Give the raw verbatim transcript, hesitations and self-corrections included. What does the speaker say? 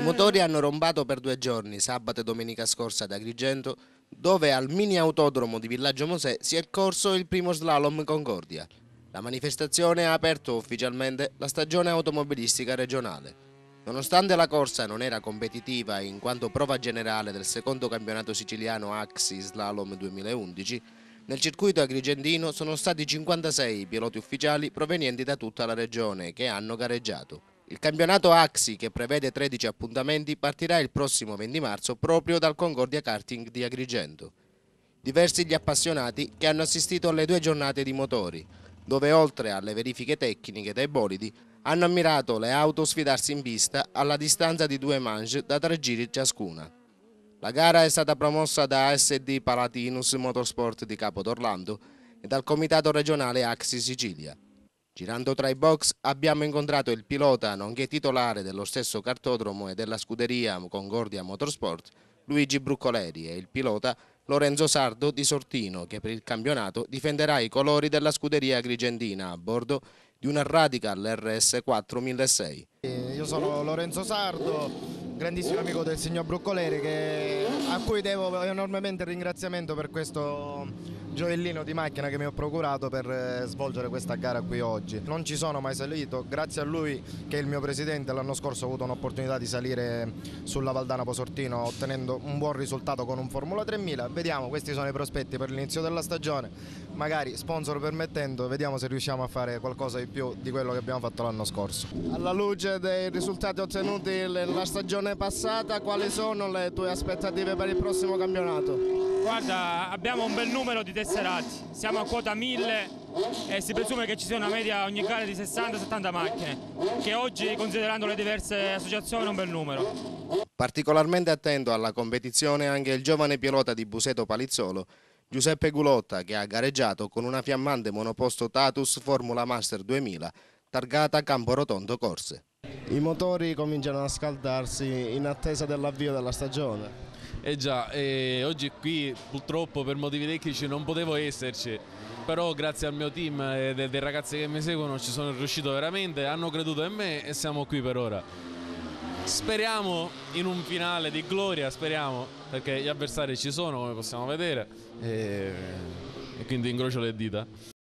I motori hanno rombato per due giorni, sabato e domenica scorsa ad Agrigento, dove al mini autodromo di Villaggio Mosè si è corso il primo slalom Concordia. La manifestazione ha aperto ufficialmente la stagione automobilistica regionale. Nonostante la corsa non era competitiva in quanto prova generale del secondo campionato siciliano Acsi Slalom duemilaundici, nel circuito agrigentino sono stati cinquantasei i piloti ufficiali provenienti da tutta la regione che hanno gareggiato. Il campionato Acsi, che prevede tredici appuntamenti, partirà il prossimo venti marzo proprio dal Concordia Karting di Agrigento. Diversi gli appassionati che hanno assistito alle due giornate di motori, dove oltre alle verifiche tecniche dai bolidi, hanno ammirato le auto sfidarsi in pista alla distanza di due manche da tre giri ciascuna. La gara è stata promossa da A S D Palatinus Motorsport di Capo D'Orlando e dal Comitato regionale Acsi Sicilia. Girando tra i box abbiamo incontrato il pilota, nonché titolare dello stesso kartodromo e della scuderia Concordia Motorsport, Luigi Bruccoleri, e il pilota Lorenzo Sardo di Sortino, che per il campionato difenderà i colori della scuderia agrigentina a bordo di una Radical R S quattro milleseicento. Io sono Lorenzo Sardo, grandissimo amico del signor Bruccoleri, che, a cui devo enormemente il ringraziamento per questo gioiellino di macchina che mi ho procurato per svolgere questa gara qui oggi. Non ci sono mai salito, grazie a lui che è il mio presidente. L'anno scorso ho avuto un'opportunità di salire sulla Valdana Posortino ottenendo un buon risultato con un Formula tremila. Vediamo, questi sono i prospetti per l'inizio della stagione, magari sponsor permettendo, vediamo se riusciamo a fare qualcosa di più di quello che abbiamo fatto l'anno scorso. Alla luce dei risultati ottenuti nella stagione passata, quali sono le tue aspettative per il prossimo campionato? Guarda, abbiamo un bel numero di tesserati, siamo a quota mille e si presume che ci sia una media ogni gara di sessanta settanta macchine, che oggi, considerando le diverse associazioni, è un bel numero. Particolarmente attento alla competizione anche il giovane pilota di Buseto Palizzolo, Giuseppe Gulotta, che ha gareggiato con una fiammante monoposto Tatus Formula Master duemila, targata Camporotondo Corse. I motori cominciano a scaldarsi in attesa dell'avvio della stagione. Eh già, eh, oggi qui purtroppo per motivi tecnici non potevo esserci, però grazie al mio team e dei, dei ragazzi che mi seguono ci sono riuscito veramente, hanno creduto in me e siamo qui per ora. Speriamo in un finale di gloria, speriamo, perché gli avversari ci sono, come possiamo vedere, e, e quindi incrocio le dita.